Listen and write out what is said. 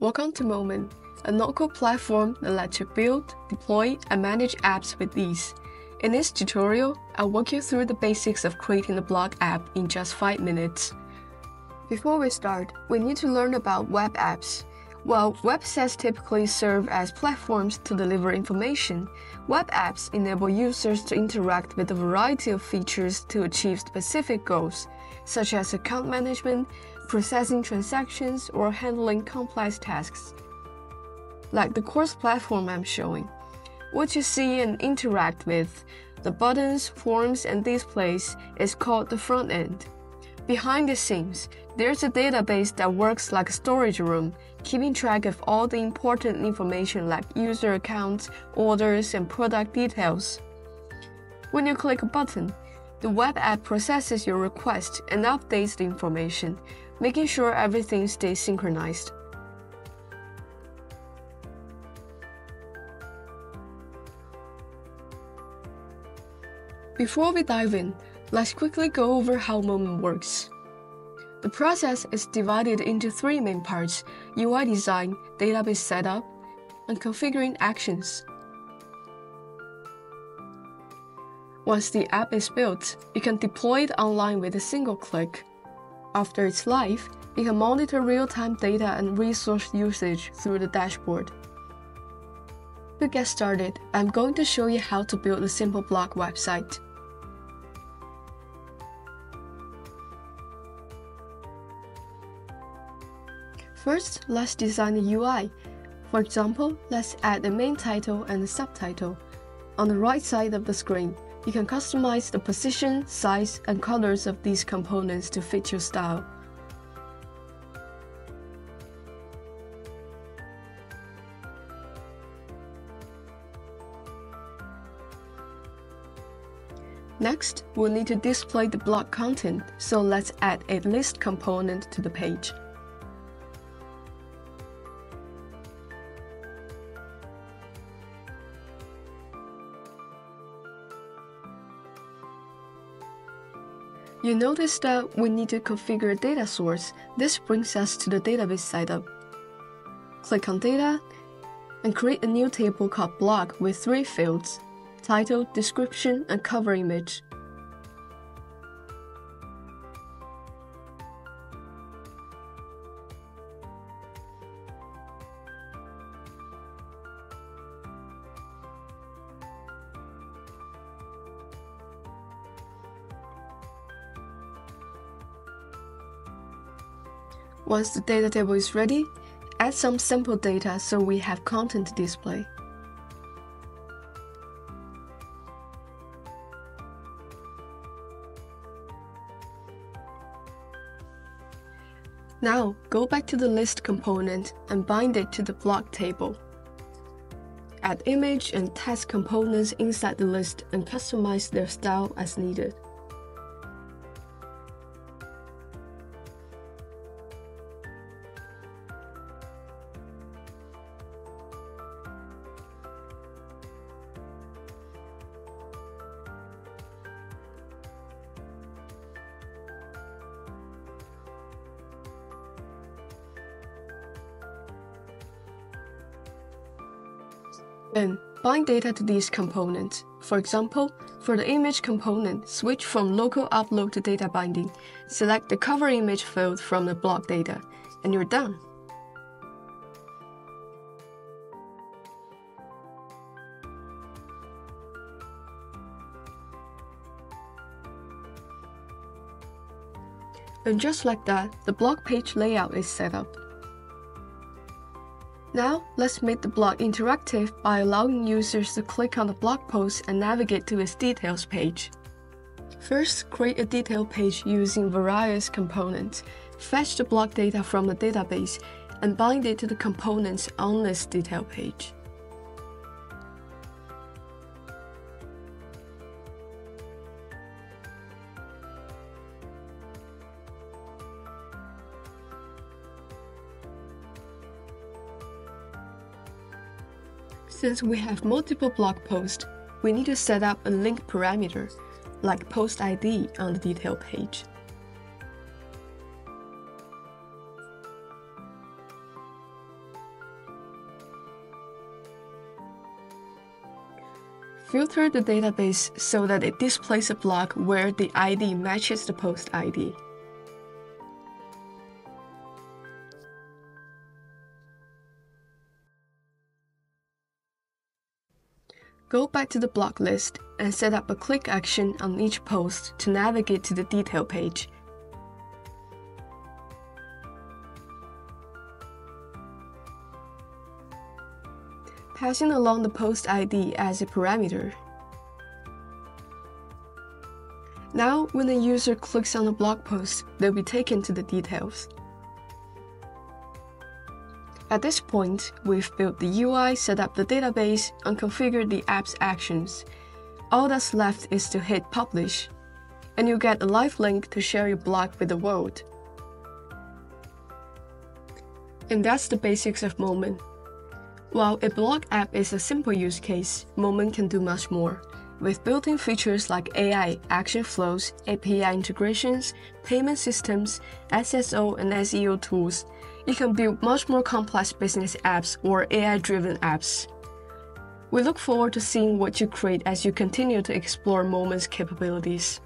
Welcome to Moment, a local platform that lets you build, deploy, and manage apps with ease. In this tutorial, I'll walk you through the basics of creating a blog app in just 5 minutes. Before we start, we need to learn about web apps. While websites typically serve as platforms to deliver information, web apps enable users to interact with a variety of features to achieve specific goals, such as account management, processing transactions, or handling complex tasks, like the course platform I'm showing. What you see and interact with, the buttons, forms, and displays, is called the front end. Behind the scenes, there's a database that works like a storage room, keeping track of all the important information like user accounts, orders, and product details. When you click a button, the web app processes your request and updates the information, making sure everything stays synchronized. Before we dive in, let's quickly go over how Moment works. The process is divided into 3 main parts: UI design, database setup, and configuring actions. Once the app is built, you can deploy it online with a single click. After it's live, you can monitor real-time data and resource usage through the dashboard. To get started, I'm going to show you how to build a simple blog website. First, let's design the UI. For example, let's add the main title and the subtitle. On the right side of the screen, you can customize the position, size, and colors of these components to fit your style. Next, we'll need to display the blog content, so let's add a list component to the page. You notice that we need to configure a data source. This brings us to the database setup. Click on Data and create a new table called Blog with 3 fields: title, description, and cover image. Once the data table is ready, add some sample data so we have content to display. Now, go back to the list component and bind it to the blog table. Add image and text components inside the list and customize their style as needed. Then, bind data to these components. For example, for the image component, switch from local upload to data binding. Select the cover image field from the blog data, and you're done. And just like that, the blog page layout is set up. Now, let's make the blog interactive by allowing users to click on the blog post and navigate to its details page. First, create a detail page using various components. Fetch the blog data from the database and bind it to the components on this detail page. Since we have multiple blog posts, we need to set up a link parameter, like post ID on the detail page. Filter the database so that it displays a block where the ID matches the post ID. Go back to the block list and set up a click action on each post to navigate to the detail page. Passing along the post ID as a parameter. Now, when a user clicks on a blog post, they'll be taken to the details. At this point, we've built the UI, set up the database, and configured the app's actions. All that's left is to hit publish, and you'll get a live link to share your blog with the world. And that's the basics of Moment. While a blog app is a simple use case, Moment can do much more. With built-in features like AI, action flows, API integrations, payment systems, SSO and SEO tools, you can build much more complex business apps or AI-driven apps. We look forward to seeing what you create as you continue to explore Moment's capabilities.